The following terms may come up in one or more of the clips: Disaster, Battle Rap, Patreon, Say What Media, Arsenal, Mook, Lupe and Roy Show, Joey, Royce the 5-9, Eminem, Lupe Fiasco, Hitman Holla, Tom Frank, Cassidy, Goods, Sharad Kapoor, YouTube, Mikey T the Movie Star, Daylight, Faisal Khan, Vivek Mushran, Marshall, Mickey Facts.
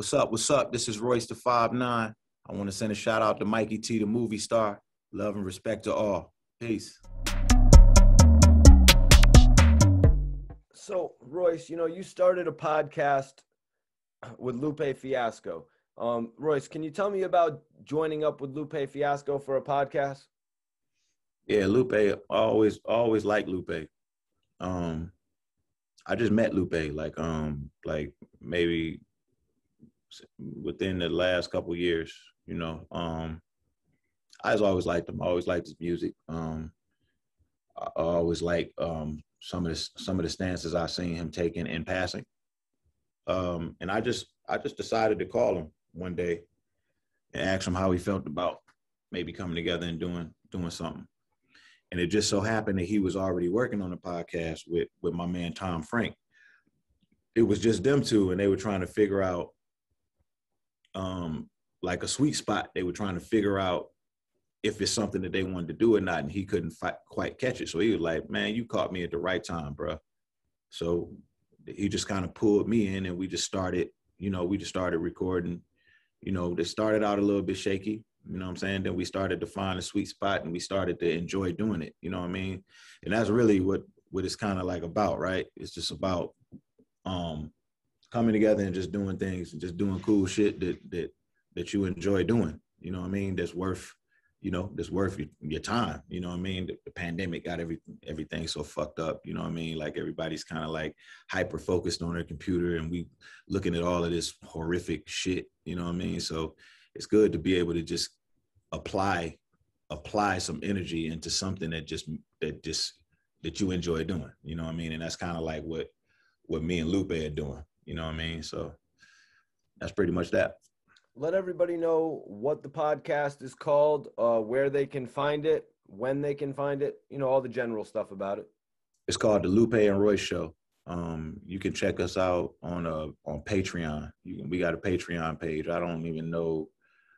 What's up? What's up? This is Royce the 5-9. I want to send a shout out to Mikey T the Movie Star. Love and respect to all. Peace. So, Royce, you know, you started a podcast with Lupe Fiasco. Royce, can you tell me about joining up with Lupe Fiasco for a podcast? Yeah, Lupe, always liked Lupe. I just met Lupe like maybe within the last couple years, you know. I just always liked him. I always liked his music. I always liked some of the stances I've seen him taking in passing. And I just decided to call him one day and ask him how he felt about maybe coming together and doing something. And it just so happened that he was already working on a podcast with my man, Tom Frank. It was just them two, and they were trying to figure out like a sweet spot. They were trying to figure out if it's something that they wanted to do or not, and he couldn't quite catch it. So he was like, man, you caught me at the right time, bro. So he just kind of pulled me in, and we just started, you know, recording. You know, it started out a little bit shaky. You know what I'm saying? Then we started to find a sweet spot, and we started to enjoy doing it. You know what I mean? And that's really what it's kind of like about, right? It's just about coming together and just doing things and just doing cool shit that you enjoy doing. You know what I mean? That's worth, you know, that's worth your time. You know what I mean? The pandemic got everything so fucked up. You know what I mean? Like, everybody's kind of like hyper-focused on their computer, and we looking at all of this horrific shit. You know what I mean? So it's good to be able to just apply some energy into something that you enjoy doing. You know what I mean? And that's kind of like what me and Lupe are doing. You know what I mean? So that's pretty much that. Let everybody know what the podcast is called, where they can find it, when they can find it, you know, all the general stuff about it. It's called the Lupe and Roy Show. You can check us out on Patreon. We got a Patreon page. I don't even know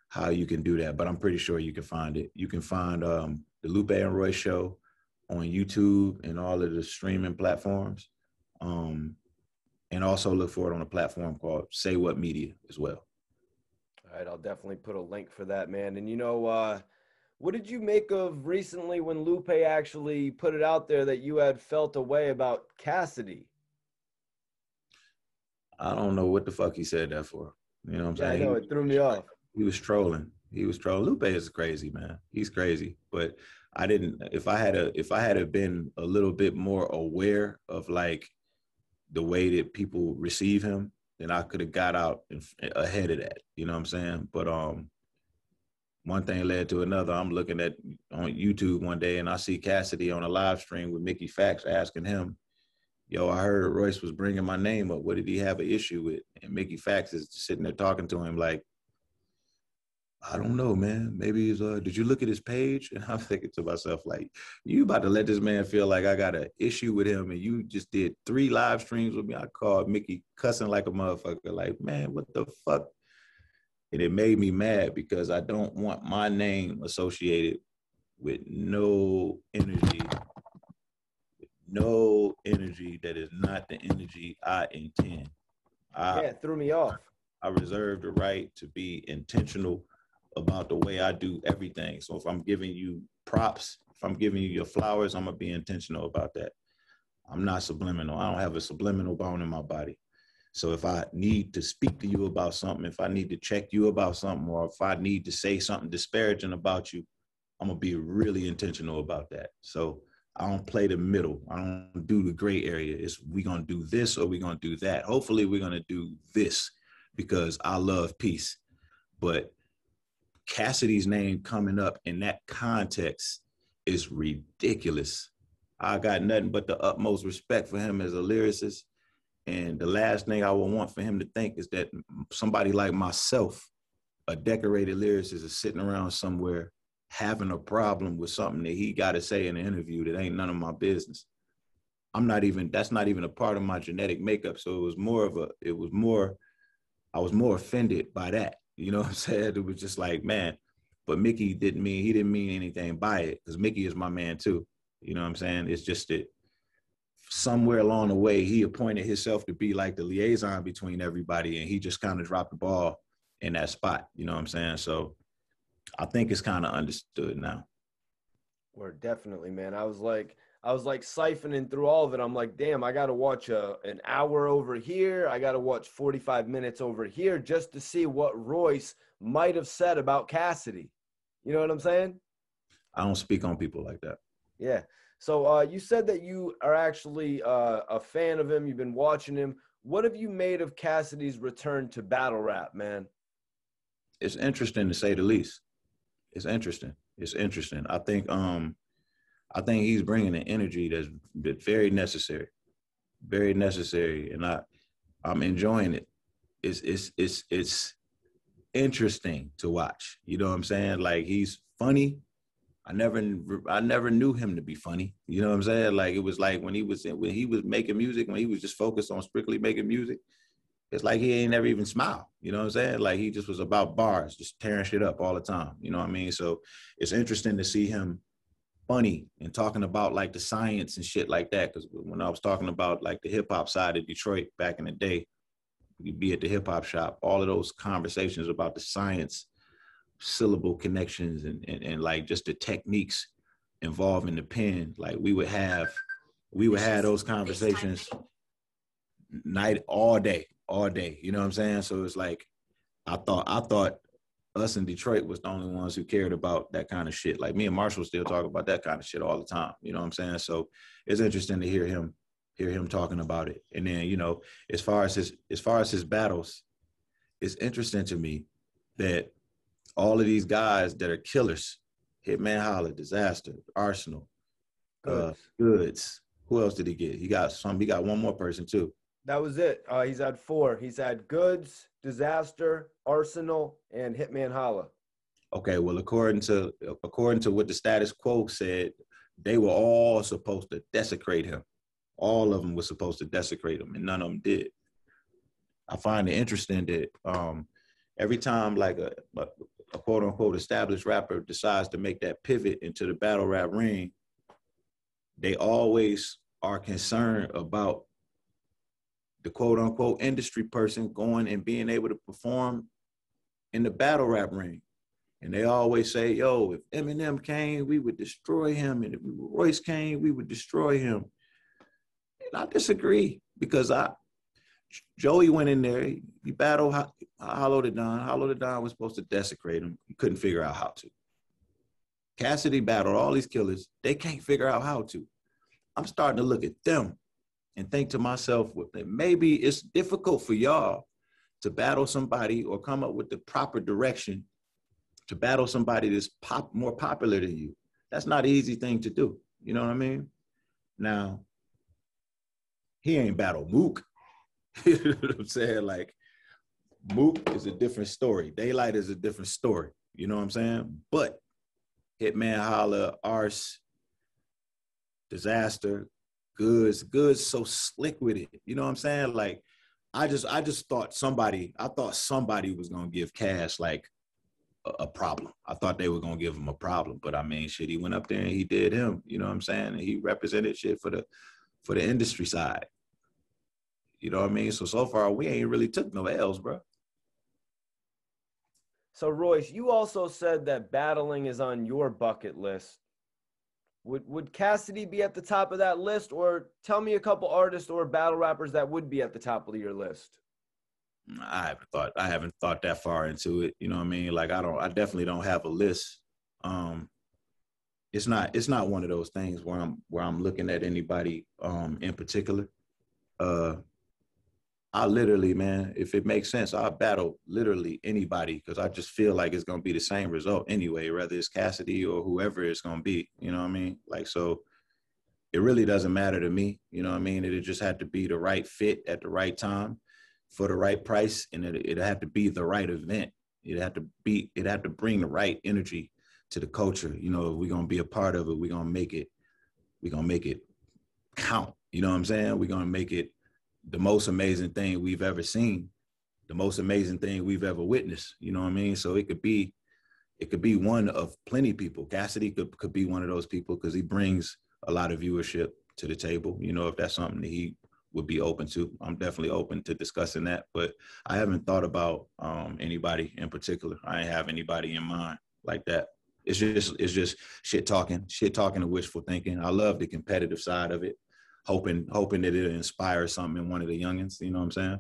how you can do that, but I'm pretty sure you can find it. You can find the Lupe and Roy Show on YouTube and all of the streaming platforms. And also look for it on a platform called Say What Media as well. All right, I'll definitely put a link for that, man. And, you know, what did you make of recently when Lupe actually put it out there that you had felt a way about Cassidy? I don't know what the fuck he said that for. You know what I'm saying? I know, it threw me off. He was trolling. Lupe is crazy, man. He's crazy. But I didn't. If I had been a little bit more aware of like the way that people receive him, then I could have got out ahead of that. You know what I'm saying? But one thing led to another. I'm looking at on YouTube one day, and I see Cassidy on a live stream with Mickey Facts asking him, yo, I heard Royce was bringing my name up. What did he have an issue with? And Mickey Facts is sitting there talking to him like, I don't know, man. Maybe he's, did you look at his page? And I'm thinking to myself, like, you about to let this man feel like I got an issue with him, and you just did 3 live streams with me. I called Mickey cussing like a motherfucker, like, man, what the fuck? And it made me mad because I don't want my name associated with no energy that is not the energy I intend. It threw me off. I reserve the right to be intentional about the way I do everything. So if I'm giving you props, if I'm giving you your flowers, I'm going to be intentional about that. I'm not subliminal. I don't have a subliminal bone in my body. So if I need to speak to you about something, if I need to check you about something, or if I need to say something disparaging about you, I'm going to be really intentional about that. So I don't play the middle. I don't do the gray area. It's we going to do this or we going to do that. Hopefully we're going to do this because I love peace. But Cassidy's name coming up in that context is ridiculous. I got nothing but the utmost respect for him as a lyricist. And the last thing I would want for him to think is that somebody like myself, a decorated lyricist, is sitting around somewhere having a problem with something that he got to say in an interview that ain't none of my business. That's not even a part of my genetic makeup. So I was more offended by that. You know what I'm saying? It was just like, man, but Mickey didn't mean anything by it, because Mickey is my man too. You know what I'm saying? It's just that somewhere along the way, he appointed himself to be like the liaison between everybody, and he just kind of dropped the ball in that spot. You know what I'm saying? So I think it's kind of understood now. Well, definitely, man. I was like siphoning through all of it. I'm like, damn, I got to watch an hour over here. I got to watch 45 minutes over here just to see what Royce might have said about Cassidy. You know what I'm saying? I don't speak on people like that. Yeah. So you said that you are actually a fan of him. You've been watching him. What have you made of Cassidy's return to battle rap, man? It's interesting, to say the least. It's interesting. It's interesting. I think he's bringing an energy that's very necessary, very necessary, and I'm enjoying it. It's interesting to watch. You know what I'm saying? Like, he's funny. I never knew him to be funny. You know what I'm saying? Like, it was like when he was making music, when he was just focused on strictly making music, it's like he ain't never even smile. You know what I'm saying? Like, he just was about bars, just tearing shit up all the time. You know what I mean? So it's interesting to see him funny and talking about like the science and shit like that. Because when I was talking about like the hip hop side of Detroit back in the day, you'd be at the hip hop shop, all of those conversations about the science, syllable connections, and like just the techniques involved in the pen. Like, we would have those conversations night, all day. You know what I'm saying? So it's like, I thought us in Detroit was the only ones who cared about that kind of shit. Like, me and Marshall still talk about that kind of shit all the time. You know what I'm saying? So it's interesting to hear him talking about it. And then, you know, as far as his battles, it's interesting to me that all of these guys that are killers, Hitman Holla, Disaster, Arsenal, Goods. Who else did he get? He got one more person too. That was it. He's had four. He's had Goods, Disaster, Arsenal, and Hitman Holla. Okay, well, according to what the status quo said, they were all supposed to desecrate him. All of them were supposed to desecrate him, and none of them did. I find it interesting that every time like a quote-unquote established rapper decides to make that pivot into the battle rap ring, they always are concerned about the quote-unquote industry person going and being able to perform in the battle rap ring. And they always say, yo, if Eminem came, we would destroy him. And if Royce came, we would destroy him. And I disagree, because Joey went in there, he battled Hollow the Don. Hollow the Don was supposed to desecrate him. He couldn't figure out how to. Cassidy battled all these killers. They can't figure out how to. I'm starting to look at them and think to myself, well, maybe it's difficult for y'all to battle somebody or come up with the proper direction to battle somebody that's more popular than you. That's not an easy thing to do. You know what I mean? Now, he ain't battled Mook. You know what I'm saying? Like, Mook is a different story. Daylight is a different story. You know what I'm saying? But Hitman Holla, Arse, Disaster, Goods so slick with it. You know what I'm saying? Like, I just thought somebody was gonna give Cass like a problem. I thought they were gonna give him a problem. But I mean, shit, he went up there and he did him. You know what I'm saying? And he represented shit for the industry side. You know what I mean? So far, we ain't really took no L's, bro. So, Royce, you also said that battling is on your bucket list. Would Cassidy be at the top of that list? Or tell me a couple artists or battle rappers that would be at the top of your list. I haven't thought that far into it. You know what I mean? Like, I definitely don't have a list. It's not one of those things where I'm looking at anybody in particular. I literally, man, if it makes sense, I'll battle literally anybody, because I just feel like it's going to be the same result anyway, whether it's Cassidy or whoever it's going to be, you know what I mean? Like, so it really doesn't matter to me, you know what I mean? It just had to be the right fit at the right time for the right price, and it had to be the right event. It had to bring the right energy to the culture. You know, if we're going to be a part of it, we're going to make it count, you know what I'm saying? We're going to make it the most amazing thing we've ever seen, the most amazing thing we've ever witnessed. You know what I mean? So it could be one of plenty people. Cassidy could be one of those people because he brings a lot of viewership to the table. You know, if that's something that he would be open to, I'm definitely open to discussing that. But I haven't thought about anybody in particular. I ain't have anybody in mind like that. It's just shit talking and wishful thinking. I love the competitive side of it, hoping that it'll inspire something in one of the youngins. You know what I'm saying?